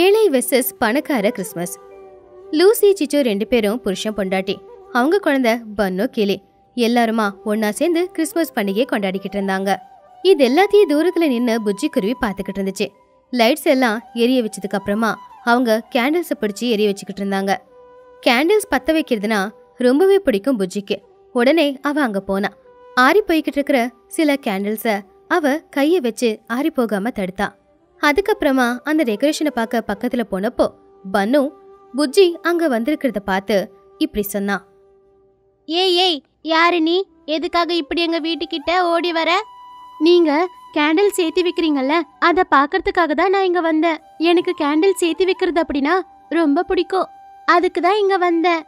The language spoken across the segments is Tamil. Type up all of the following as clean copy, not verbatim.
ஏழை வெர்சஸ் பணக்கார கிறிஸ்மஸ். லூசி சிச்சோ ரெண்டு பேரும் புருஷன் பொண்டாட்டி, அவங்க குழந்தை பன்னோ கிளி எல்லாருமா ஒன்னா சேர்ந்து கிறிஸ்மஸ் பண்டிகையை கொண்டாடிக்கிட்டு இருந்தாங்க. இது எல்லாத்தையும் தூரத்துல நின்று புஜ்ஜி குருவி பார்த்துக்கிட்டு இருந்துச்சு. லைட்ஸ் எல்லாம் எரிய வச்சதுக்கு அப்புறமா அவங்க கேண்டில்ஸை பிடிச்சி எரிய வச்சுக்கிட்டு இருந்தாங்க. கேண்டில்ஸ் பற்ற வைக்கிறதுனா ரொம்பவே பிடிக்கும் புஜ்ஜிக்கு. உடனே அவ அங்க போனா. ஆறி போய்கிட்டு இருக்கிற சில கேண்டில்ஸை அவ கையை வச்சு ஆறி போகாம தடுத்தா. அதுக்கப்புறமா அந்த டெக்கரேஷனை பார்க்க பக்கத்துல போனப்போ பன்னு புஜ்ஜி அங்க வந்திருக்கிறத பார்த்து இப்படி சொன்னா, ஏய் ஏய், யாரு நீ? எதுக்காக இப்படி எங்க வீட்டுக்கிட்ட ஓடி வர? நீங்க கேண்டில் சேர்த்து வைக்கிறீங்கல்ல, அதை பாக்கிறதுக்காக தான் நான் இங்க வந்தேன். எனக்கு கேண்டில் சேர்த்து வைக்கிறது அப்படின்னா ரொம்ப பிடிக்கும், அதுக்கு தான் இங்க வந்தேன்.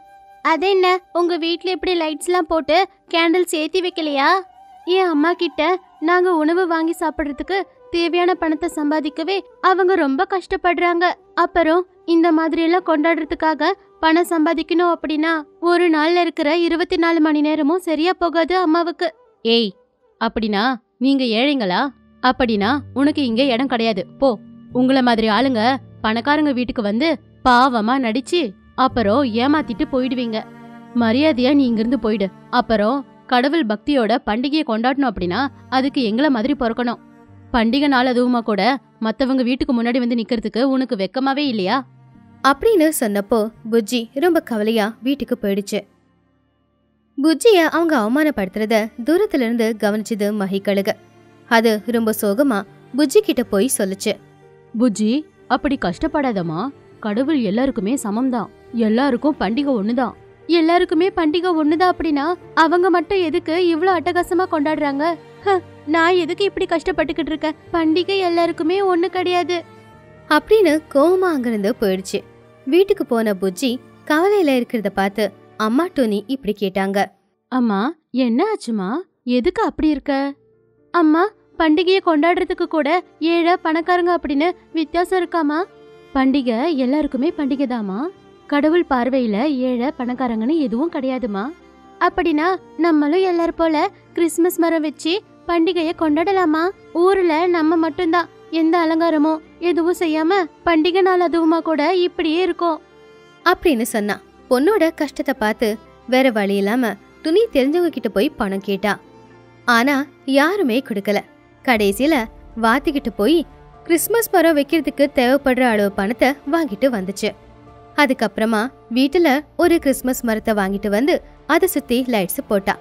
அது என்ன, உங்க வீட்டுல இப்படி லைட்ஸ் எல்லாம் போட்டு கேண்டில் சேர்த்து வைக்கலையா? என் அம்மா கிட்ட நாங்க உணவு வாங்கி சாப்பிட்றதுக்கு தேவையான பணத்தை சம்பாதிக்கவே அவங்க ரொம்ப கஷ்டப்படுறாங்க. அப்புறம் இந்த மாதிரி எல்லாம் கொண்டாடுறதுக்காக பணம் சம்பாதிக்கணும் அப்படின்னா ஒரு நாள்ல இருக்கிற 24 மணி நேரமும் சரியா போகாது அம்மாவுக்கு. ஏய், அப்படின்னா நீங்க ஏழைங்களா? அப்படின்னா உனக்கு இங்க இடம் கிடையாது, போ. உங்கள மாதிரி ஆளுங்க பணக்காரங்க வீட்டுக்கு வந்து பாவமா நடிச்சு அப்புறம் ஏமாத்திட்டு போயிடுவீங்க. மரியாதையா நீ இங்கிருந்து போயிடு. அப்புறம் கடவுள் பக்தியோட பண்டிகையை கொண்டாடணும் அப்படின்னா அதுக்கு எங்களை மாதிரி பிறக்கணும். பண்டிகை நாள் அதுவுமா கூட மற்றவங்க வீட்டுக்கு முன்னாடி வந்து நிக்கிறதுக்கு உனக்கு வெக்கமாவே இல்லையா? அப்படின்னு சொன்னப்போ புஜ்ஜி ரொம்ப கவலையா வீட்டுக்கு போயிடுச்சு. புஜ்ஜிய அவங்க அவமானப்படுத்துறத தூரத்துல இருந்து கவனிச்சது மகிக்கழுக. அது ரொம்ப சோகமா புஜ்ஜி கிட்ட போய் சொல்லுச்சு, புஜ்ஜி அப்படி கஷ்டப்படாதமா, கடவுள் எல்லாருக்குமே சமம்தான், எல்லாருக்கும் பண்டிகை ஒண்ணுதான். எல்லாருக்குமே பண்டிகை ஒண்ணுதான் அப்படின்னா அவங்க மட்டும் எதுக்கு இவ்ளோ அட்டகாசமா கொண்டாடுறாங்க? நான் எதுக்கு இப்படி கஷ்டப்பட்டுக்கிட்டு இருக்கேன்? பண்டிகை எல்லாருக்குமே ஒண்ணு கிடையாது அப்படின்னு கோவமா அங்கிருந்து போயிடுச்சு. வீட்டுக்கு போன புஜ்ஜி கவலையில இருக்கிறத பார்த்து அம்மா டோனி இப்படி கேட்டாங்க, அம்மா என்ன ஆச்சுமா, எதுக்கு அப்படி இருக்க? அம்மா, பண்டிகையை கொண்டாடுறதுக்கு கூட ஏழை பணக்காரங்க அப்படின்னு வித்தியாசம் இருக்காமா? பண்டிகை எல்லாருக்குமே பண்டிகைதாமா, கடவுள் பார்வையில ஏழை பணக்காரங்கன்னு எதுவும் கிடையாதுமா. அப்படின்னா நம்மளும் எல்லாரும் போல கிறிஸ்மஸ் மரம் வச்சு பண்டிகைய கொண்டாடலாமா? ஊர்ல நம்ம மட்டும்தான் எந்த அலங்காரமோ எதுவும் செய்யாம பண்டிகை நாள் அதுவுமா கூட இப்படியே இருக்கும் அப்படின்னு சொன்னா. பொண்ணோட கஷ்டத்தை பார்த்து வேற வழி இல்லாம துணி தெரிஞ்சவங்க கிட்ட போய் பணம் கேட்டா. ஆனா யாருமே கொடுக்கல. கடைசியில வாத்திக்கிட்டு போய் கிறிஸ்மஸ் மரம் வைக்கிறதுக்கு தேவைப்படுற அளவு பணத்தை வாங்கிட்டு வந்துச்சு. அதுக்கப்புறமா வீட்டுல ஒரு கிறிஸ்மஸ் மரத்தை வாங்கிட்டு வந்து அதை சுத்தி லைட்ஸ் போட்டா.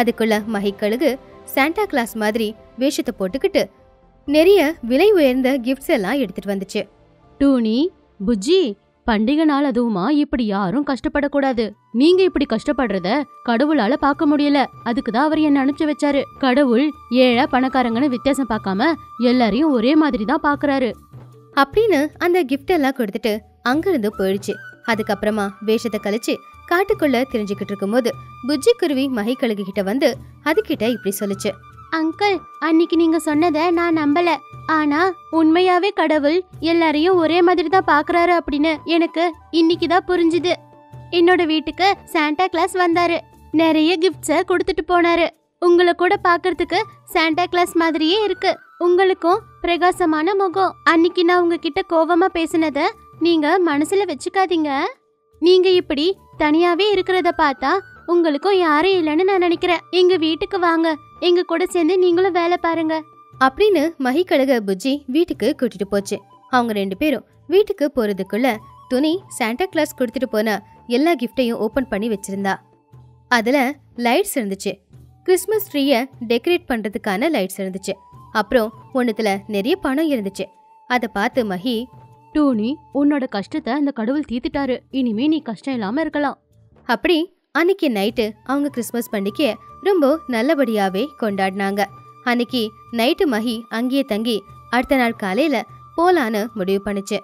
அதுக்குள்ள மகிக்கழுகு சாண்டா கிளாஸ் மாதிரி வேஷத்தை போட்டுக்கிட்டு நிறைய விலை உயர்ந்த கிஃப்ட்ஸ் எல்லாம் எடுத்துட்டு வந்துச்சு. டூனி, புஜ்ஜி, பண்டிகை நாள் அதுவுமா இப்படி யாரும் கஷ்டப்படக்கூடாது. நீங்க இப்படி கஷ்டப்படுறத கடவுளால பாக்க முடியல, அதுக்குதான் அவர் என்ன அனுப்பிச்சு வச்சாரு. கடவுள் ஏழை பணக்காரங்கன்னு வித்தியாசம் பார்க்காம எல்லாரையும் ஒரே மாதிரி தான் பாக்குறாரு அப்படின்னு அந்த கிஃப்ட் எல்லாம் கொடுத்துட்டு அங்கிருந்து போயிடுச்சு. அதுக்கப்புறமா வேஷத்தை கழிச்சு காட்டுக்குள்ள தெரிஞ்சுக்கிட்டு இருக்கும் போது புஜ்ஜி குருவி மகிக்கழுகு கிட்ட வந்து அது கிட்ட இப்படி சொல்லுச்சு, அங்கிள், அன்னைக்கு நீங்க சொன்னதை நான் நம்பல. ஆனா உண்மையாவே கடவுள் எல்லாரையும் ஒரே மாதிரி தான் பாக்குறாரு அப்படின்னு எனக்கு இன்னைக்குதான் புரிஞ்சுது. என்னோட வீட்டுக்கு சாண்டா கிளாஸ் வந்தாரு, நிறைய கிஃப்ட்ஸ கொடுத்துட்டு போனாரு. உங்களை கூட பாக்குறதுக்கு சாண்டா கிளாஸ் மாதிரியே இருக்கு, உங்களுக்கும் பிரகாசமான முகம். அன்னைக்கு நான் உங்ககிட்ட கோபமா பேசினத நீங்க மனசுல வச்சுக்காதீங்க. நீங்க இப்படி தனியாவே இருக்கிறத பார்த்தா உங்களுக்கும் யாரும் இல்லைன்னு நான் நினைக்கிறேன். எங்க வீட்டுக்கு வாங்க, எங்க கூட சேர்ந்து நீங்களும் வேலை பாருங்க அப்படின்னு மகிக்கழுக புஜ்ஜி வீட்டுக்கு கூட்டிட்டு போச்சு. அவங்க ரெண்டு பேரும் வீட்டுக்கு போறதுக்குள்ள துணி சாண்டா கிளாஸ் கொடுத்துட்டு போன எல்லா கிஃப்டையும் ஓபன் பண்ணி வச்சிருந்தா. அதுல லைட்ஸ் இருந்துச்சு. கிறிஸ்மஸ் ட்ரீய டெக்கரேட் பண்றதுக்கான லைட்ஸ் இருந்துச்சு. அப்புறம் ஒண்ணுத்துல நிறைய பணம் இருந்துச்சு. அதை பார்த்து மகி, டூனி, உன்னோட கஷ்டத்தை அந்த கடவுள் தீர்த்துட்டாரு, இனிமே நீ கஷ்டம் இல்லாம இருக்கலாம் அப்படி. அன்னைக்கு நைட்டு அவங்க கிறிஸ்மஸ் பண்டிகையை ரொம்ப நல்லபடியாவே கொண்டாடினாங்க. அன்னைக்கு நைட்டு மகி அங்கேயே தங்கி அடுத்த நாள் காலையில போலான்னு முடிவு பண்ணுச்சு.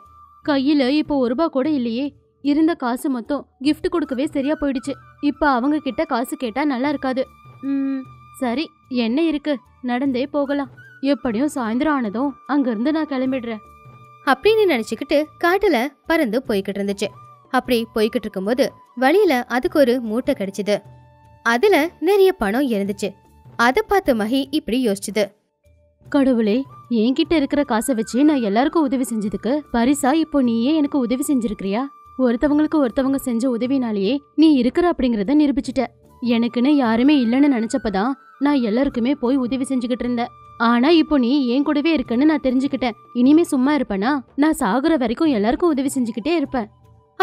கையில இப்போ ₹1 கூட இல்லையே, இருந்த காசு மொத்தம் கிஃப்ட் கொடுக்கவே சரியா போயிடுச்சு. இப்ப அவங்க கிட்ட காசு கேட்டா நல்லா இருக்காது. சரி, என்ன இருக்கு, நடந்தே போகலாம். எப்படியும் சாயந்தரம் ஆனதும் அங்க இருந்து நான் கிளம்பிடுறேன் அப்படின்னு நினைச்சுக்கிட்டு காட்டுல பறந்து போய்கிட்டு இருந்துச்சு. அப்படி போய்கிட்டு இருக்கும்போது வழியில அதுக்கு ஒரு மூட்டை கிடைச்சது. அதுல நிறைய பணம் இருந்துச்சு. அதை பார்த்து மகி இப்படி யோசிச்சுது, கடவுளே, என்கிட்ட இருக்கிற காசை வச்சு நான் எல்லாருக்கும் உதவி செஞ்சதுக்கு பரிசா இப்போ நீயே எனக்கு உதவி செஞ்சிருக்கிறியா? ஒருத்தவங்களுக்கு ஒருத்தவங்க செஞ்ச உதவினாலேயே நீ இருக்கிற அப்படிங்கறத நிரூபிச்சிட்ட. எனக்குன்னு யாருமே இல்லைன்னு நினைச்சப்பதான் நான் எல்லாருக்குமே போய் உதவி செஞ்சுக்கிட்டு இருந்தேன். ஆனா இப்போ நீ என் கூடவே இருக்குன்னு நான் தெரிஞ்சுக்கிட்டேன். இனிமே சும்மா இருப்பேனா? நான் சாகுற வரைக்கும் எல்லாருக்கும் உதவி செஞ்சுக்கிட்டே இருப்பேன்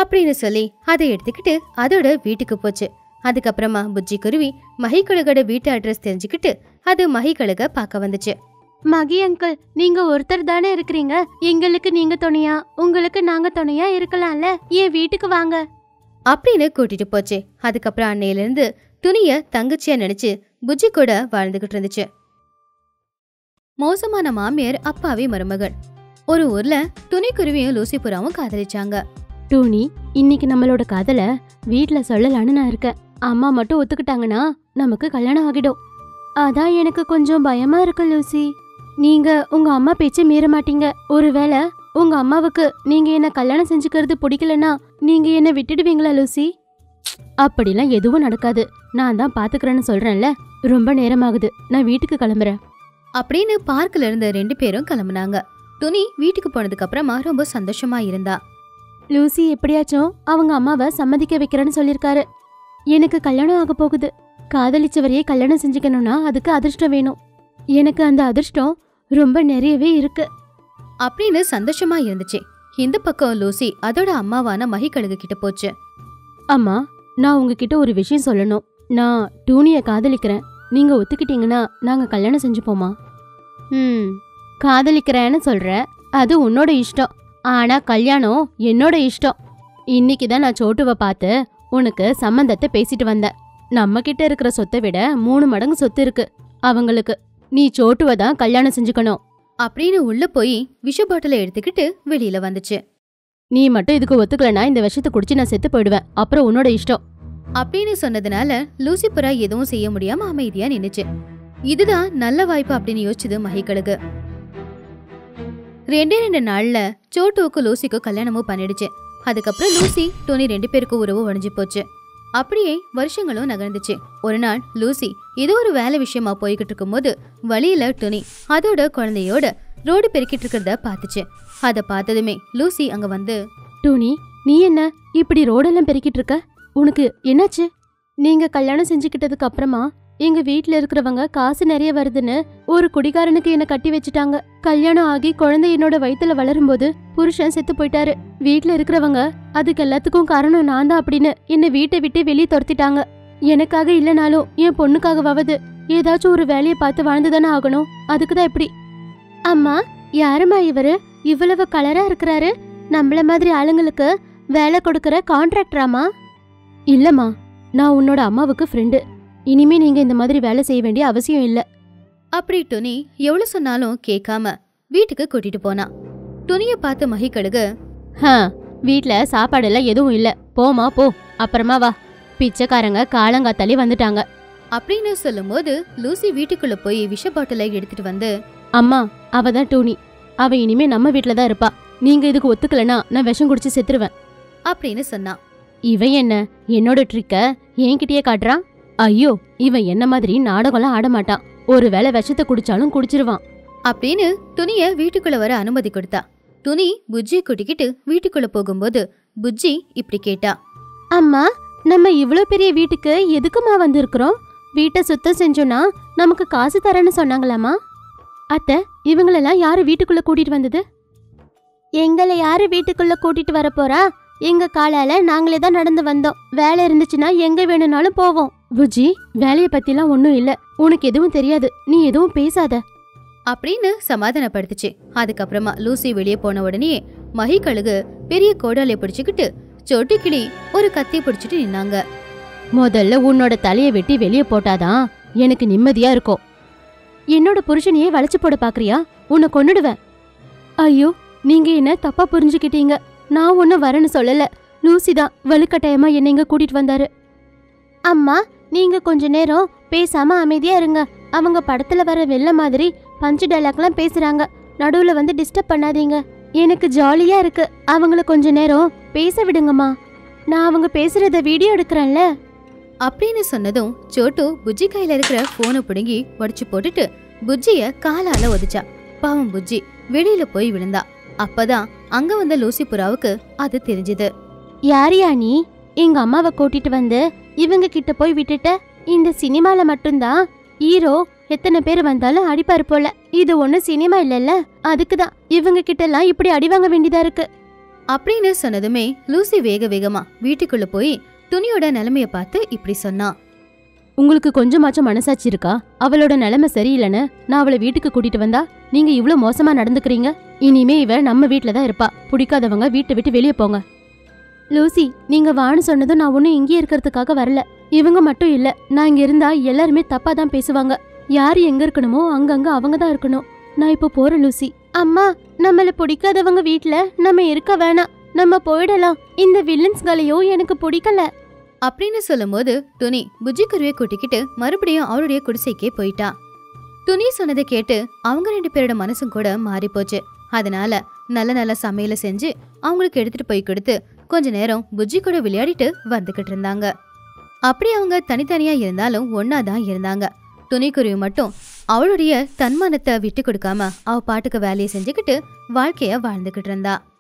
அப்படின்னு சொல்லி அதை எடுத்துக்கிட்டு அதோட வீட்டுக்கு போச்சு. அதுக்கப்புறமா புஜ்ஜி குருவி மகிக்கழுகோட வீட்டு அட்ரஸ் தெரிஞ்சுக்கிட்டு அது மகிக்கழுக பார்க்க வந்துச்சு. மகி அங்கிள், நீங்க ஒருத்தர் தானே இருக்கிறீங்க, எங்களுக்கு நீங்க துணையா, உங்களுக்கு நாங்க துணையா இருக்கலாம்ல, என் வீட்டுக்கு வாங்க அப்படின்னு கூட்டிட்டு போச்சு. அதுக்கப்புறம் அன்னையில இருந்து துணிய தங்கச்சியா நினைச்சு புஜ்ஜி கூட வாழ்ந்துகிட்டு இருந்துச்சு. மோசமான மாமியார் அப்பாவி மருமகன். ஒரு ஊர்ல துணிக்குருவியும் லூசிபுராவும் காதலிச்சாங்க. டூனி, இன்னைக்கு நம்மளோட காதலை வீட்டுல சொல்லலான்னு நான் இருக்கேன். அம்மா மட்டும் ஒத்துக்கிட்டாங்கன்னா நமக்கு கல்யாணம் ஆகிடும். அதான் எனக்கு கொஞ்சம் பயமா இருக்கு லூசி. நீங்க உங்க அம்மா பேச்ச மீற மாட்டீங்க. ஒருவேளை உங்க அம்மாவுக்கு நீங்க என்ன கல்யாணம் செஞ்சுக்கிறது பிடிக்கலன்னா நீங்க என்ன விட்டுடுவீங்களா லூசி? அப்படிலாம் எதுவும் நடக்காது, நான் தான் பாத்துக்கிறேன்னு சொல்றேன்ல. ரொம்ப நேரமாகுது, நான் வீட்டுக்கு கிளம்புறேன் அப்படின்னு பார்க்ல இருந்த ரெண்டு பேரும் கிளம்புனாங்க. துணி வீட்டுக்கு போனதுக்கு அப்புறமா ரொம்ப சந்தோஷமா இருந்தா. லூசி எப்படியாச்சும் அவங்க அம்மாவை சம்மதிக்க வைக்கிறேன்னு சொல்லியிருக்காரு. எனக்கு கல்யாணம் ஆக போகுது. காதலிச்சவரையே கல்யாணம் செஞ்சுக்கணும்னா அதுக்கு அதிர்ஷ்டம் வேணும். எனக்கு அந்த அதிர்ஷ்டம் ரொம்ப நிறையவே இருக்கு அப்படின்னு சந்தோஷமா இருந்துச்சு. இந்த பக்கம் லூசி அதோட அம்மாவான மகிக்கழுகு கிட்ட போச்சு. அம்மா, நான் உங்ககிட்ட ஒரு விஷயம் சொல்லணும். நான் டூனிய காதலிக்கிறேன். நீங்க ஒத்துக்கிட்டீங்கன்னா நாங்க கல்யாணம் செஞ்சுப்போமா? காதலிக்கிறேன்னு சொல்ற, அது உன்னோட இஷ்டம். ஆனா கல்யாணம் என்னோட இஷ்டம். இன்னைக்குதான் நான் சோட்டுவை பார்த்து உனக்கு சம்மந்தத்தை பேசிட்டு வந்தேன். நம்ம கிட்ட இருக்கிற சொத்தை விட 3 மடங்கு சொத்து இருக்கு அவங்களுக்கு. நீ சோட்டுவை தான் கல்யாணம் செஞ்சுக்கணும் அப்படின்னு உள்ள போய் விஷ பாட்டில எடுத்துக்கிட்டு வெளியில வந்துச்சு. நீ மட்டும் இதுக்கு ஒத்துக்கலனா இந்த விஷத்தை குடிச்சு நான் செத்து போயிடுவேன். அப்புறம் உன்னோட இஷ்டம் அப்படின்னு சொன்னதுனால லூசிபுரா எதுவும் செய்ய முடியாம அமைதியா நின்னுச்சு. இதுதான் நல்ல வாய்ப்பு அப்படின்னு யோசிச்சது மகிக்கழுகு. 2 நாள்ல சோட்டுவுக்கு லூசிக்கு கல்யாணமும் பண்ணிடுச்சு. அதுக்கப்புறம் லூசி டோனி 2 பேருக்கும் உறவு உடஞ்சி போச்சு. அப்படியே வருஷங்களும் நகர்ந்துச்சு. ஒரு நாள் லூசி ஏதோ ஒரு வேலை விஷயமா போய்கிட்டு இருக்கும் போது வழியில டோனி அதோட குழந்தையோட ரோடு பெருக்கிட்டு இருக்கிறத பாத்துச்சு. அதை பார்த்ததுமே லூசி அங்க வந்து, டோனி, நீ என்ன இப்படி ரோடெல்லாம் பெருக்கிட்டு இருக்க? உனக்கு என்னாச்சு? நீங்க கல்யாணம் செஞ்சுக்கிட்டதுக்கு அப்புறமா எங்க வீட்டுல இருக்கிறவங்க காசு நிறைய வருதுன்னு ஒரு குடிகாரனுக்கு என்ன கட்டி வச்சுட்டாங்க. கல்யாணம் ஆகி குழந்தை என்னோட வயித்துல வளரும் போது புருஷன் செத்து போயிட்டாரு. வீட்டுல இருக்கிறவங்க அதுக்கு எல்லாத்துக்கும் காரணம் நான் தான் அப்படின்னு என்னை வீட்டை விட்டு வெளியே துரத்திட்டாங்க. எனக்காக இல்லைனாலும் என் பொண்ணுக்காகவாவது ஏதாச்சும் ஒரு வேலையை பார்த்து வாழ்ந்துதானே ஆகணும். அதுக்குதான் இப்படி. அம்மா, யாருமா இவரு இவ்வளவு கலரா இருக்கிறாரு? நம்மள மாதிரி ஆளுங்களுக்கு வேலை கொடுக்கற கான்ட்ராக்டராமா? இல்லம்மா, நான் உன்னோட அம்மாவுக்கு ஃப்ரெண்டு. இனிமே நீங்க இந்த மாதிரி வேலை செய்ய வேண்டிய அவசியம் இல்ல அப்படி டொனி எவ்வளவு சொன்னாலும் கேட்காம வீட்டுக்கு கூட்டிட்டு போனா. டொனிய பார்த்து மகிக்கழுகு, வீட்டுல சாப்பாடு எல்லாம் எதுவும் இல்ல, போமா போ, அப்புறமா வா, பிச்சைக்காரங்க காலங்காத்தாலே வந்துட்டாங்க அப்படின்னு சொல்லும் போது லூசி வீட்டுக்குள்ள போய் விஷ பாட்டில எடுத்துட்டு வந்து, அம்மா, அவதான் டோனி, அவ இனிமே நம்ம வீட்டுலதான் இருப்பா. நீங்க இதுக்கு ஒத்துக்கலனா நான் விஷம் குடிச்சு செத்துருவேன் அப்படின்னு சொன்னா. இவன் என்ன என்னோட ட்ரிக்க என்கிட்டயே காட்டுறான். ஐயோ, இவன் என்ன மாதிரி நாடகம் ஆட மாட்டான். ஒருவேளை விஷத்தை குடிச்சாலும் குடிச்சிருவான் அப்படின்னு துணிய வீட்டுக்குள்ள வர அனுமதி கொடுத்தா. துணி புஜ்ஜி கூட்டிக்கிட்டு வீட்டுக்குள்ள போகும்போது புஜ்ஜி இப்படி கேட்டா, அம்மா, நம்ம இவ்வளவு பெரிய வீட்டுக்கு எதுக்குமா வந்திருக்கிறோம்? வீட்டை சுத்தம் செஞ்சோம்னா நமக்கு காசு தரேன்னு சொன்னாங்களாமா? அத்தை, இவங்களெல்லாம் யாரு வீட்டுக்குள்ள கூட்டிட்டு வந்தது? எங்களை யாரு வீட்டுக்குள்ள கூட்டிட்டு வர போறா? எங்க காலால நாங்களே தான் நடந்து வந்தோம். வேலை இருந்துச்சுன்னா எங்க வேணும்னாலும் போவோம். புஜ்ஜி, வேலைய பத்திலாம் ஒன்னும் இல்ல, உனக்கு எதுவும் தெரியாது, நீ எதுவும் பேசாத அப்படின்னு சமாதானப்படுத்துச்சு. அதுக்கப்புறமா லூசி வெளியே போன உடனே மகிக்கழுகு பெரிய கோடாலிய பிடிச்சுக்கிட்டு சொட்டு கிளி ஒரு கத்தி பிடிச்சிட்டு நின்னாங்க. முதல்ல உன்னோட தலைய வெட்டி வெளியே போட்டாதான் எனக்கு நிம்மதியா இருக்கும். என்னோட புருஷனையே வளைச்சு போட பாக்குறியா? உன்னை கொன்னுடுவேன். ஐயோ, நீங்க என்ன தப்பா புரிஞ்சுக்கிட்டீங்க. நான் ஒன்னும் வரேன்னு சொல்லல. லூசிதான் வலுக்கட்டாயமா என்னை இங்க கூட்டிட்டு வந்தாரு. அம்மா, நீங்க கொஞ்ச நேரம் பேசாம அமைதியா இருங்க. அவங்க படத்துல வர வெள்ள மாதிரி பஞ்சு டைலாக்லாம் பேசுறாங்க. நடுவுல வந்து டிஸ்டர்ப் பண்ணாதீங்க. எனக்கு ஜாலியா இருக்கு. அவங்கள கொஞ்ச நேரம் பேச விடுங்கம்மா. நான் அவங்க பேசுறத வீடியோ எடுக்கிறேன்ல அப்படின்னு சொன்னதும் சோட்டு புஜ்ஜி கையில இருக்கிற போனை பிடுங்கி உடச்சு போட்டுட்டு புஜ்ஜிய காலால ஒதிச்சா. பாவம் புஜ்ஜி வெளியில போய் விழுந்தா. அப்பதான் அங்க வந்த லூசி புறாவுக்கு அது தெரிஞ்சது. யாரியா நீ? எங்க அம்மாவை கூட்டிட்டு வந்து இவங்க கிட்ட போய் விட்டுட்ட. இந்த சினிமால மட்டும்தான் ஹீரோ எத்தனை பேர் வந்தாலும் அடிப்பாரு போல. இது ஒன்னும் சினிமா இல்லல்ல, அதுக்குதான் இவங்க கிட்ட எல்லாம் இப்படி அடிவாங்க வேண்டியதா இருக்கு அப்படின்னு சொன்னதுமே லூசி வேக வேகமா வீட்டுக்குள்ள போய் துணியோட நிலைமைய பார்த்து இப்படி சொன்னா. உங்களுக்கு கொஞ்சமாச்சும் மனசாட்சி இருக்கா? அவளோட நிலைமை சரியில்லைன்னு நான் அவளை வீட்டுக்கு கூட்டிட்டு வந்தா நீங்க இவ்வளவு மோசமா நடந்துக்கிறீங்க. இனிமே இவ நம்ம வீட்டுல தான் இருப்பா. பிடிக்காதவங்க வீட்டை விட்டு வெளியே போங்க. லூசி, நீங்க வான்னு சொன்னதும் நான் ஒன்னும் இங்கே இருக்கிறதுக்காக வரல. இவங்க மட்டும் இல்ல, நான் இங்க இருந்தா எல்லாருமே தப்பா தான் பேசுவாங்க. யாரு எங்க இருக்கணுமோ அங்கங்க அவங்க தான் இருக்கணும். நான் இப்ப போறேன் லூசி. அம்மா, நம்மள பிடிக்காதவங்க வீட்டுல நம்ம இருக்க வேணாம், நம்ம போயிடலாம். இந்த வில்லன்ஸ்களையோ எனக்கு பிடிக்கல அப்படின்னு சொல்லும் போது துணி புஜிக்குருவியை கூட்டிக்கிட்டு மறுபடியும் அவளுடைய குடிசைக்கே போயிட்டா. துணி சொன்னதை கேட்டு அவங்க ரெண்டு பேரோட மனசும் கூட மாறி போச்சு. அதனால நல்ல நல்ல சமையலை செஞ்சு அவங்களுக்கு எடுத்துட்டு போய் கொடுத்து கொஞ்ச நேரம் புஜ்ஜி கூட விளையாடிட்டு வந்துகிட்டு இருந்தாங்க. அப்படி அவங்க தனித்தனியா இருந்தாலும் ஒன்னாதான் இருந்தாங்க. துணிக்குருவி மட்டும் அவளுடைய தன்மானத்தை விட்டு கொடுக்காம அவ பாட்டுக்கு வேலையை செஞ்சுக்கிட்டு வாழ்க்கைய வாழ்ந்துகிட்டு இருந்தா.